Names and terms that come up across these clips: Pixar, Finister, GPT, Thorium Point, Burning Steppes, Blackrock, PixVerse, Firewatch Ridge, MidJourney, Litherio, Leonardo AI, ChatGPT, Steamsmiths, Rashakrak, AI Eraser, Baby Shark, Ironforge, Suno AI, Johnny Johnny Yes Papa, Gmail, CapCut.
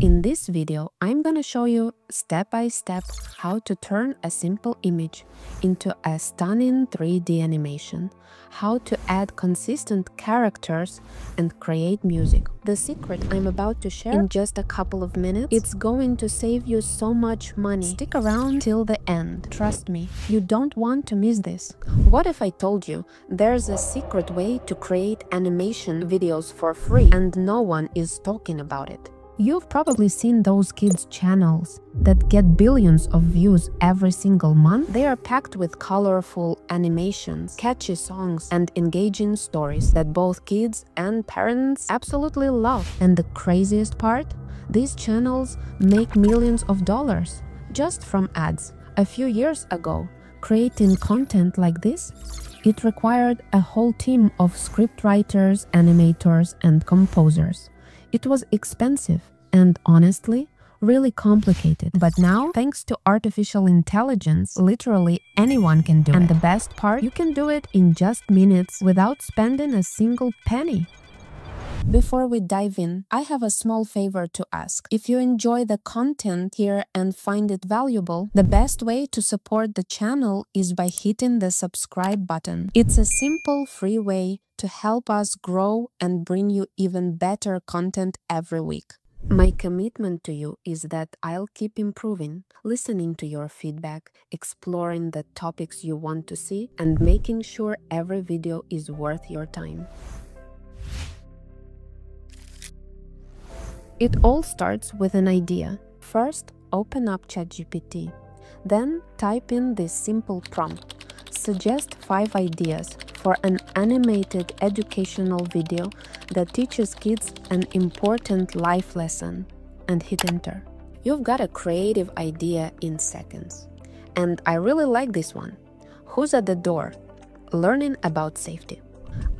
In this video, I'm gonna show you step-by-step how to turn a simple image into a stunning 3D animation, how to add consistent characters and create music. The secret I'm about to share in just a couple of minutes, it's going to save you so much money. Stick around till the end. Trust me, you don't want to miss this. What if I told you there's a secret way to create animation videos for free and no one is talking about it? You've probably seen those kids' channels that get billions of views every single month. They are packed with colorful animations, catchy songs, and engaging stories that both kids and parents absolutely love. And the craziest part? These channels make millions of dollars just from ads. A few years ago, creating content like this, it required a whole team of scriptwriters, animators, and composers. It was expensive and, honestly, really complicated. But now, thanks to artificial intelligence, literally anyone can do it. And the best part, you can do it in just minutes without spending a single penny. Before we dive in, I have a small favor to ask. If you enjoy the content here and find it valuable, the best way to support the channel is by hitting the subscribe button. It's a simple, free way to help us grow and bring you even better content every week. My commitment to you is that I'll keep improving, listening to your feedback, exploring the topics you want to see, and making sure every video is worth your time. It all starts with an idea. First, open up ChatGPT. Then type in this simple prompt. Suggest 5 ideas for an animated educational video that teaches kids an important life lesson, and hit enter. You've got a creative idea in seconds. And I really like this one. Who's at the door? Learning about safety.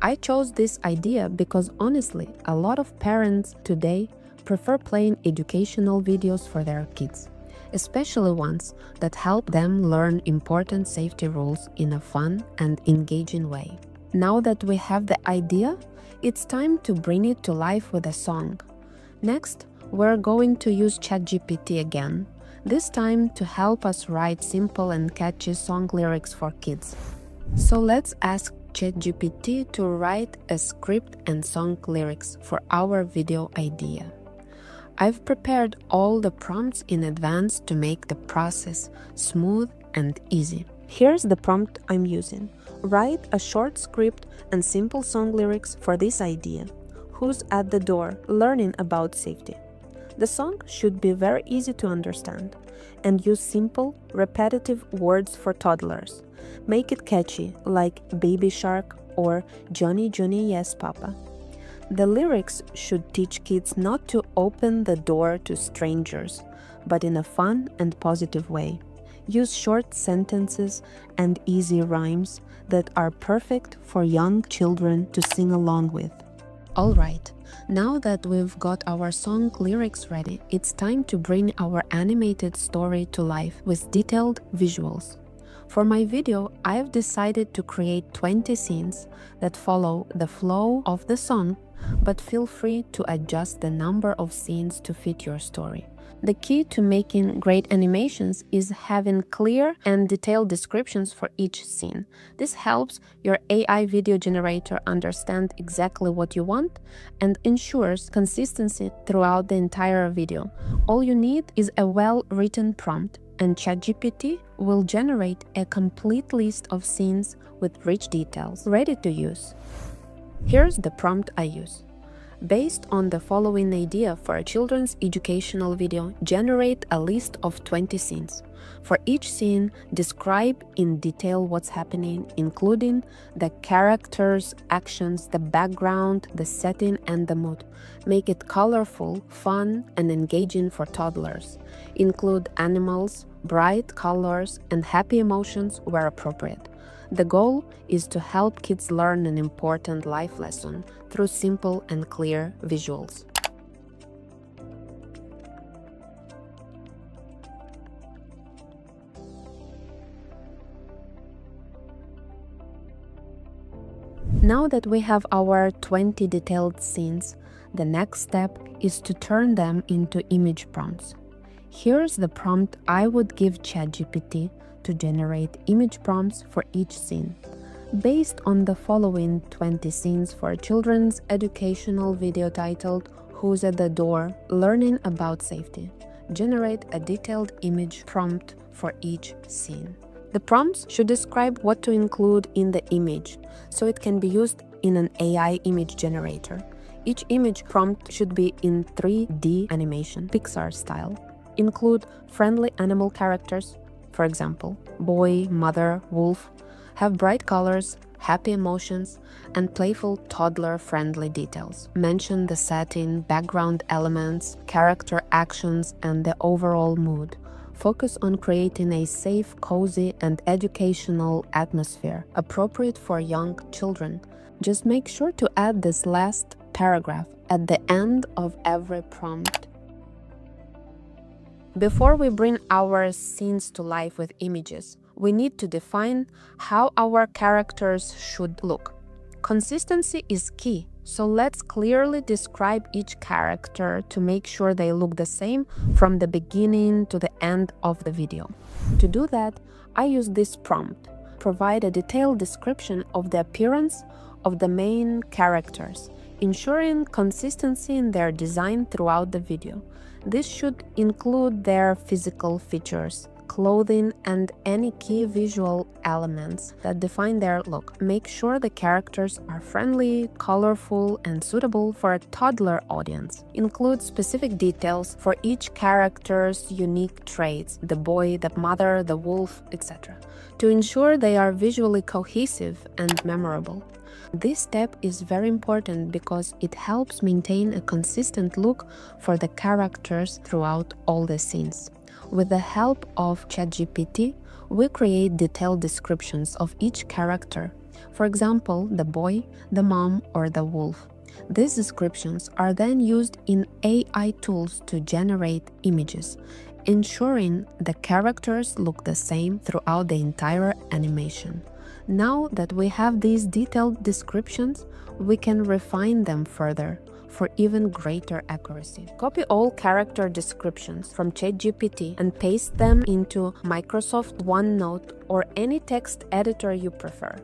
I chose this idea because honestly, a lot of parents today prefer playing educational videos for their kids, especially ones that help them learn important safety rules in a fun and engaging way. Now that we have the idea, it's time to bring it to life with a song. Next, we're going to use ChatGPT again, this time to help us write simple and catchy song lyrics for kids. So let's ask ChatGPT to write a script and song lyrics for our video idea. I've prepared all the prompts in advance to make the process smooth and easy. Here's the prompt I'm using. Write a short script and simple song lyrics for this idea. Who's at the door? Learning about safety. The song should be very easy to understand and use simple, repetitive words for toddlers. Make it catchy, like Baby Shark or Johnny Johnny Yes Papa. The lyrics should teach kids not to open the door to strangers, but in a fun and positive way. Use short sentences and easy rhymes that are perfect for young children to sing along with. All right, now that we've got our song lyrics ready, it's time to bring our animated story to life with detailed visuals. For my video, I've decided to create 20 scenes that follow the flow of the song, but feel free to adjust the number of scenes to fit your story. The key to making great animations is having clear and detailed descriptions for each scene. This helps your AI video generator understand exactly what you want and ensures consistency throughout the entire video. All you need is a well-written prompt, and ChatGPT will generate a complete list of scenes with rich details, ready to use. Here's the prompt I use. Based on the following idea for a children's educational video, generate a list of 20 scenes. For each scene, describe in detail what's happening, including the characters, actions, the background, the setting, and the mood. Make it colorful, fun, and engaging for toddlers. Include animals, bright colors, and happy emotions where appropriate. The goal is to help kids learn an important life lesson through simple and clear visuals. Now that we have our 20 detailed scenes, the next step is to turn them into image prompts. Here's the prompt I would give ChatGPT to generate image prompts for each scene. Based on the following 20 scenes for a children's educational video titled "Who's at the Door? Learning about Safety," generate a detailed image prompt for each scene. The prompts should describe what to include in the image, so it can be used in an AI image generator. Each image prompt should be in 3D animation, Pixar style. Include friendly animal characters, for example, boy, mother, wolf. Have bright colors, happy emotions, and playful toddler-friendly details. Mention the setting, background elements, character actions, and the overall mood. Focus on creating a safe, cozy, and educational atmosphere, appropriate for young children. Just make sure to add this last paragraph at the end of every prompt. Before we bring our scenes to life with images, we need to define how our characters should look. Consistency is key, so let's clearly describe each character to make sure they look the same from the beginning to the end of the video. To do that, I use this prompt. Provide a detailed description of the appearance of the main characters, ensuring consistency in their design throughout the video. This should include their physical features, clothing, and any key visual elements that define their look. Make sure the characters are friendly, colorful, and suitable for a toddler audience. Include specific details for each character's unique traits, the boy, the mother, the wolf, etc., to ensure they are visually cohesive and memorable. This step is very important because it helps maintain a consistent look for the characters throughout all the scenes. With the help of ChatGPT, we create detailed descriptions of each character. For example, the boy, the mom, or the wolf. These descriptions are then used in AI tools to generate images, ensuring the characters look the same throughout the entire animation. Now that we have these detailed descriptions, we can refine them further for even greater accuracy. Copy all character descriptions from ChatGPT and paste them into Microsoft OneNote or any text editor you prefer.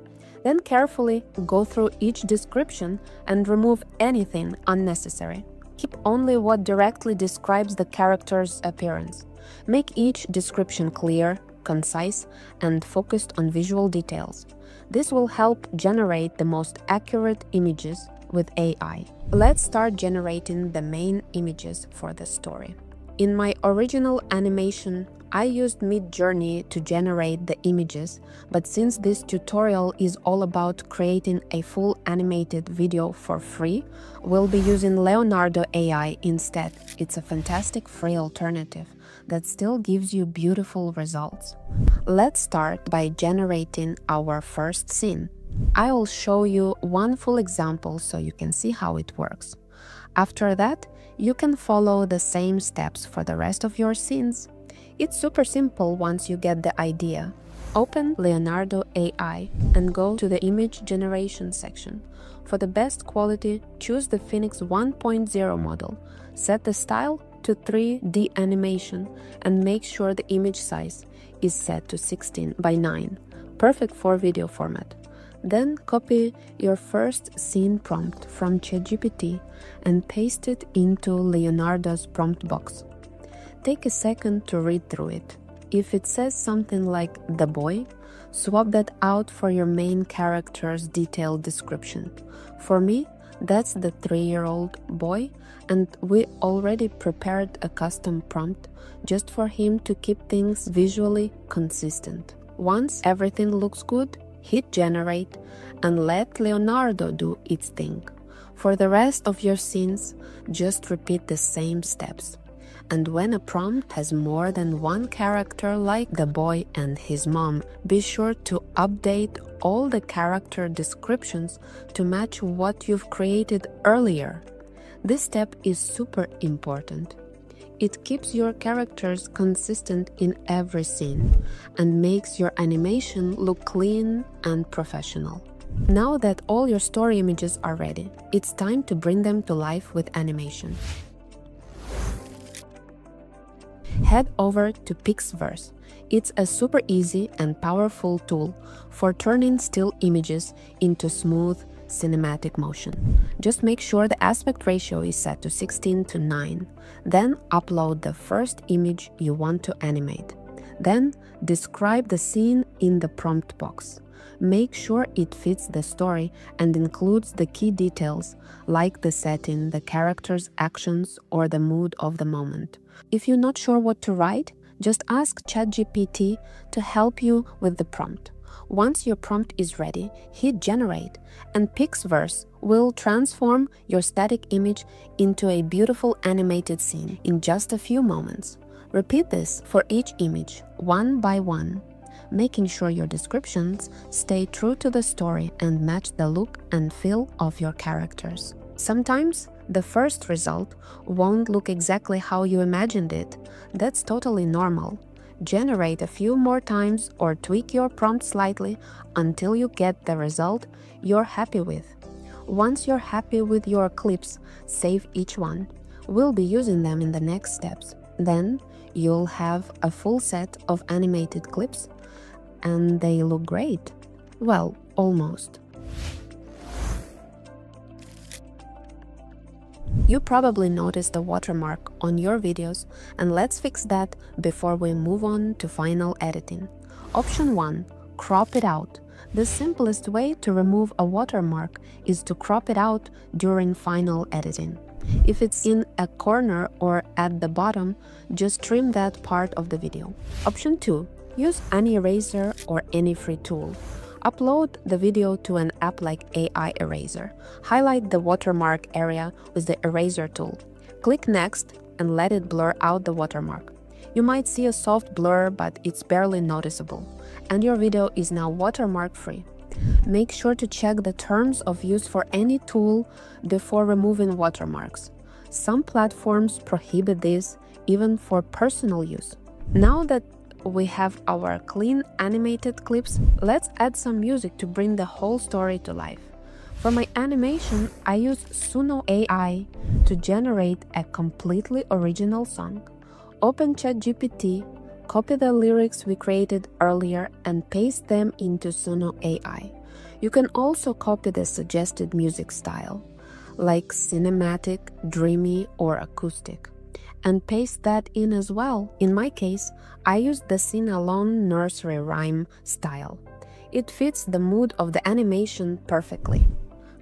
Then carefully go through each description and remove anything unnecessary. Keep only what directly describes the character's appearance. Make each description clear, concise, and focused on visual details. This will help generate the most accurate images with AI. Let's start generating the main images for the story. In my original animation, I used MidJourney to generate the images, but since this tutorial is all about creating a full animated video for free, we'll be using Leonardo AI instead. It's a fantastic free alternative that still gives you beautiful results. Let's start by generating our first scene. I will show you one full example so you can see how it works. After that, you can follow the same steps for the rest of your scenes. It's super simple once you get the idea. Open Leonardo AI and go to the image generation section. For the best quality, choose the Phoenix 1.0 model. Set the style to 3D animation and make sure the image size is set to 16:9, perfect for video format. Then copy your first scene prompt from ChatGPT and paste it into Leonardo's prompt box. Take a second to read through it. If it says something like "the boy," swap that out for your main character's detailed description. For me, that's the 3-year-old boy, and we already prepared a custom prompt just for him to keep things visually consistent. Once everything looks good, hit generate and let Leonardo do its thing. For the rest of your scenes, just repeat the same steps. And when a prompt has more than one character, like the boy and his mom, be sure to update all the character descriptions to match what you've created earlier. This step is super important. It keeps your characters consistent in every scene and makes your animation look clean and professional. Now that all your story images are ready, it's time to bring them to life with animation. head over to PixVerse. It's a super easy and powerful tool for turning still images into smooth cinematic motion. Just make sure the aspect ratio is set to 16:9. Then upload the first image you want to animate. Then describe the scene in the prompt box. Make sure it fits the story and includes the key details like the setting, the character's actions, or the mood of the moment. If you're not sure what to write, just ask ChatGPT to help you with the prompt. Once your prompt is ready, hit generate, and PixVerse will transform your static image into a beautiful animated scene in just a few moments. Repeat this for each image, one by one, making sure your descriptions stay true to the story and match the look and feel of your characters. Sometimes the first result won't look exactly how you imagined it. That's totally normal. Generate a few more times or tweak your prompt slightly until you get the result you're happy with. Once you're happy with your clips, save each one. We'll be using them in the next steps. Then you'll have a full set of animated clips, and they look great. Well, almost. You probably noticed a watermark on your videos, and let's fix that before we move on to final editing. Option 1. Crop it out. The simplest way to remove a watermark is to crop it out during final editing. If it's in a corner or at the bottom, just trim that part of the video. Option 2. Use any eraser or any free tool. Upload the video to an app like AI Eraser. Highlight the watermark area with the eraser tool. Click Next and let it blur out the watermark. You might see a soft blur, but it's barely noticeable. And your video is now watermark-free. Make sure to check the terms of use for any tool before removing watermarks. Some platforms prohibit this even for personal use. Now that we have our clean animated clips, let's add some music to bring the whole story to life. For my animation, I use Suno AI to generate a completely original song. Open ChatGPT, copy the lyrics we created earlier and paste them into Suno AI. You can also copy the suggested music style, like cinematic, dreamy, or acoustic, and paste that in as well. In my case, I used the sing-along nursery rhyme style. It fits the mood of the animation perfectly.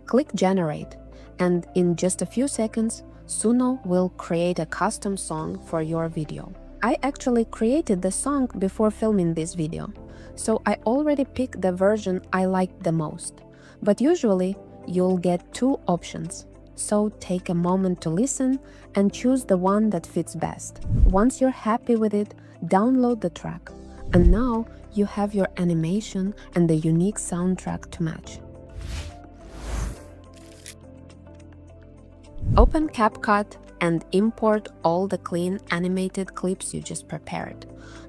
Click Generate, and in just a few seconds, Suno will create a custom song for your video. I actually created the song before filming this video, so I already picked the version I liked the most. But usually, you'll get two options, so take a moment to listen and choose the one that fits best. Once you're happy with it, download the track. And now you have your animation and the unique soundtrack to match. Open CapCut and import all the clean animated clips you just prepared.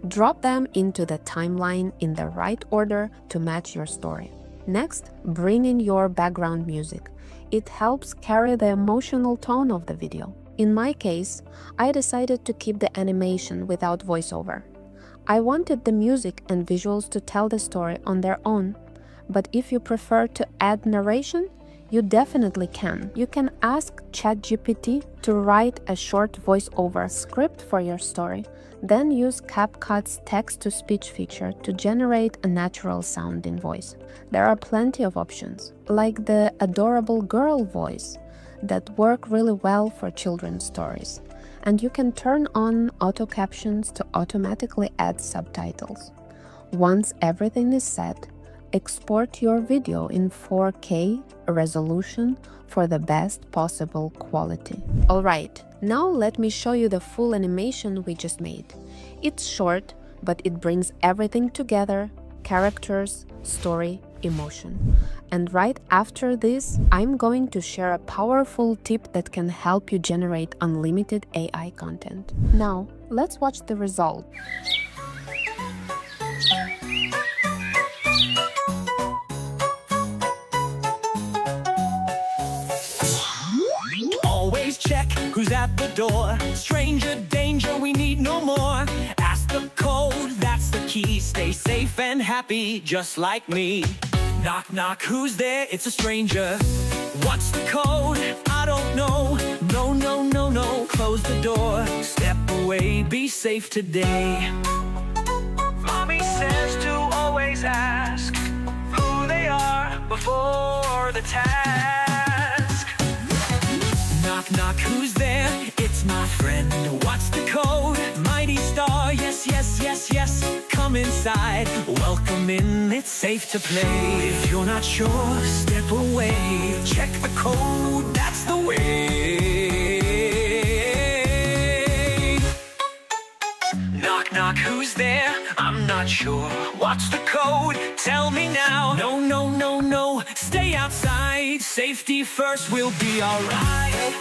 Drop them into the timeline in the right order to match your story. Next, bring in your background music. It helps carry the emotional tone of the video. In my case, I decided to keep the animation without voiceover. I wanted the music and visuals to tell the story on their own, but if you prefer to add narration, you definitely can. You can ask ChatGPT to write a short voiceover script for your story, then use CapCut's text-to-speech feature to generate a natural-sounding voice. There are plenty of options, like the adorable girl voice, that work really well for children's stories. And you can turn on auto captions to automatically add subtitles. Once everything is set, export your video in 4K resolution for the best possible quality. Alright, now let me show you the full animation we just made. It's short, but it brings everything together: characters, story, emotion. And right after this, I'm going to share a powerful tip that can help you generate unlimited AI content. Now, let's watch the result. Check who's at the door. Stranger danger, we need no more. lucky, stay safe and happy, just like me. Knock, knock, who's there? It's a stranger. What's the code? I don't know. No, no, no, no, close the door. Step away, be safe today. Mommy says to always ask who they are before the task. Knock, knock, who's there? It's my friend. What's the code? Mighty star, yes, yes, yes, yes. Come inside, welcome in, it's safe to play. If you're not sure, step away. Check the code, that's the way. Knock, knock, who's there? I'm not sure. What's the code? Tell me now. No, no, no, no, stay outside. Safety first, we'll be alright.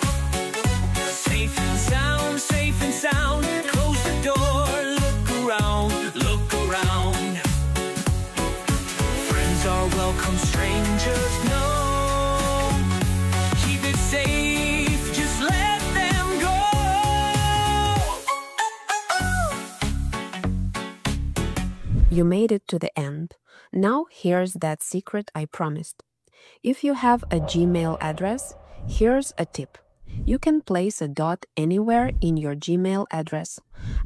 Safe and sound, safe and sound. Close the door, look around, look around. Friends are welcome, strangers no. Keep it safe, just let them go. You made it to the end. Now here's that secret I promised. If you have a Gmail address, here's a tip. You can place a dot anywhere in your Gmail address,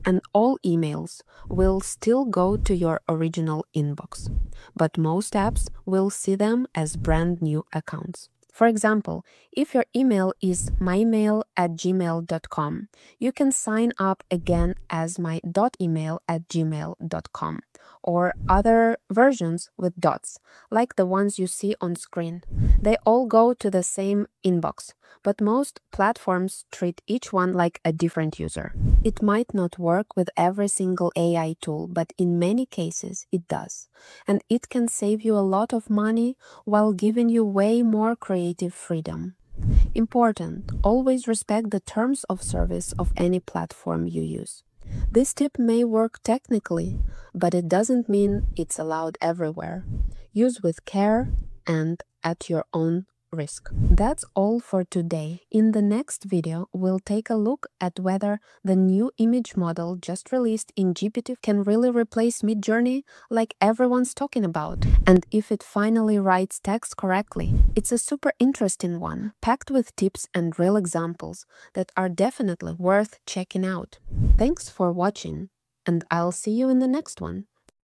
and all emails will still go to your original inbox, but most apps will see them as brand new accounts. For example, if your email is mymail@gmail.com, you can sign up again as my.email@gmail.com or other versions with dots, like the ones you see on screen. They all go to the same inbox, but most platforms treat each one like a different user. It might not work with every single AI tool, but in many cases it does. And it can save you a lot of money while giving you way more creative freedom. Important, always respect the terms of service of any platform you use. This tip may work technically, but it doesn't mean it's allowed everywhere. Use with care and at your own risk. That's all for today. In the next video, we'll take a look at whether the new image model just released in GPT can really replace MidJourney like everyone's talking about, and if it finally writes text correctly. It's a super interesting one, packed with tips and real examples that are definitely worth checking out. Thanks for watching, and I'll see you in the next one.